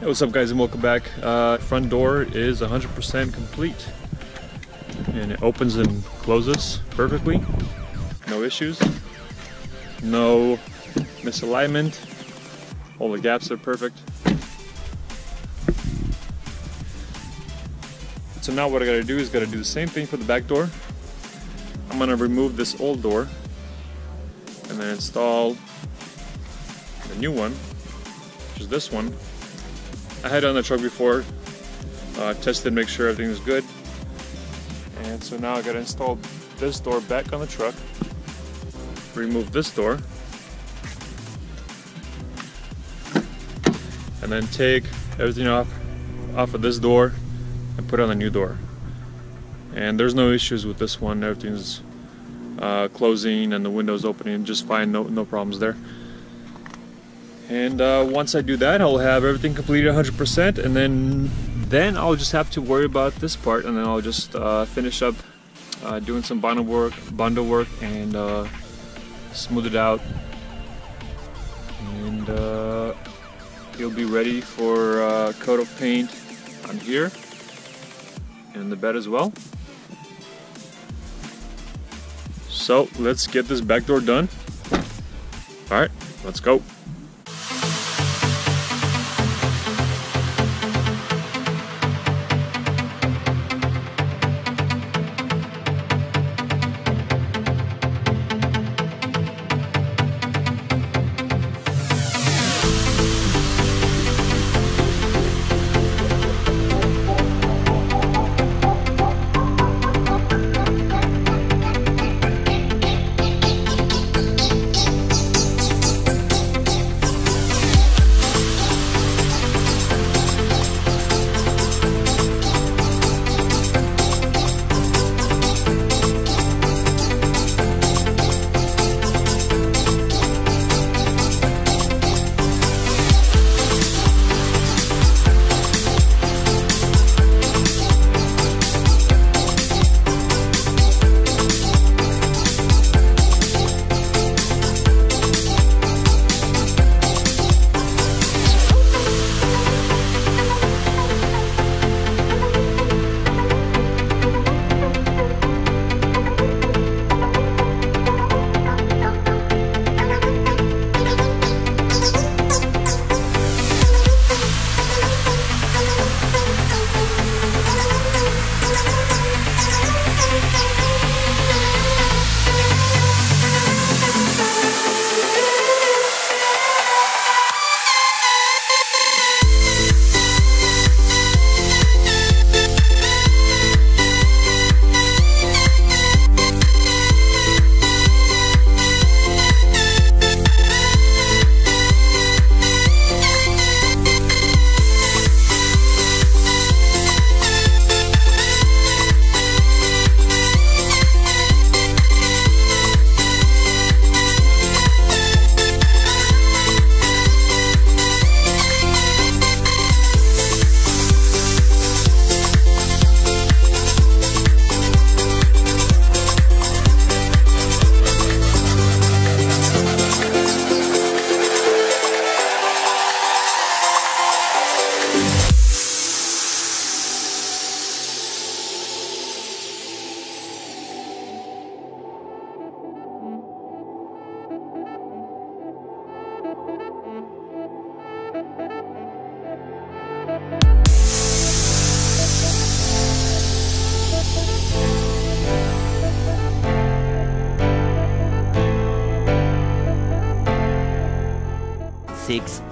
Hey, what's up guys and welcome back. Front door is 100% complete and it opens and closes perfectly. No issues, no misalignment, all the gaps are perfect. So now what I gotta do is gotta do the same thing for the back door. I'm gonna remove this old door and then install the new one, which is this one. I had it on the truck before, tested, make sure everything was good. And so now I gotta install this door back on the truck, remove this door, and then take everything off of this door and put on a new door. And there's no issues with this one, everything's closing and the windows opening just fine, no problems there. And once I do that, I'll have everything completed 100%, and then I'll just have to worry about this part, and then I'll just finish up doing some bundle work and smooth it out, and it'll be ready for a coat of paint on here and the bed as well. So let's get this back door done. All right, let's go.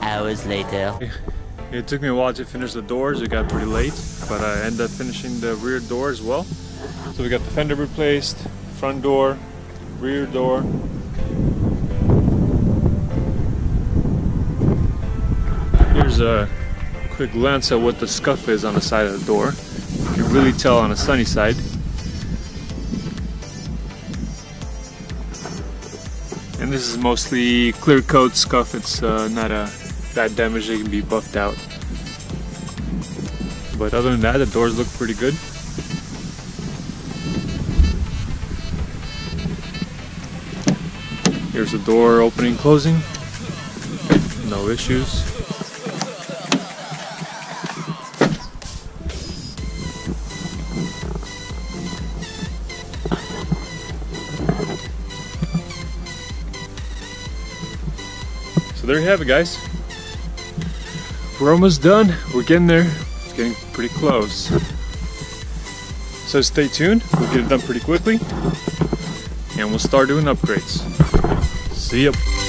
Hours later. It took me a while to finish the doors. It got pretty late, but I ended up finishing the rear door as well. So we got the fender replaced, front door, rear door. Here's a quick glance at what the scuff is on the side of the door. You can really tell on a sunny side. And this is mostly clear coat scuff. It's not that damaged. It can be buffed out. But other than that, the doors look pretty good. Here's the door opening, closing. No issues. there you have it, guys. We're almost done. We're getting there. It's getting pretty close. So stay tuned. We'll get it done pretty quickly. And we'll start doing upgrades. See ya.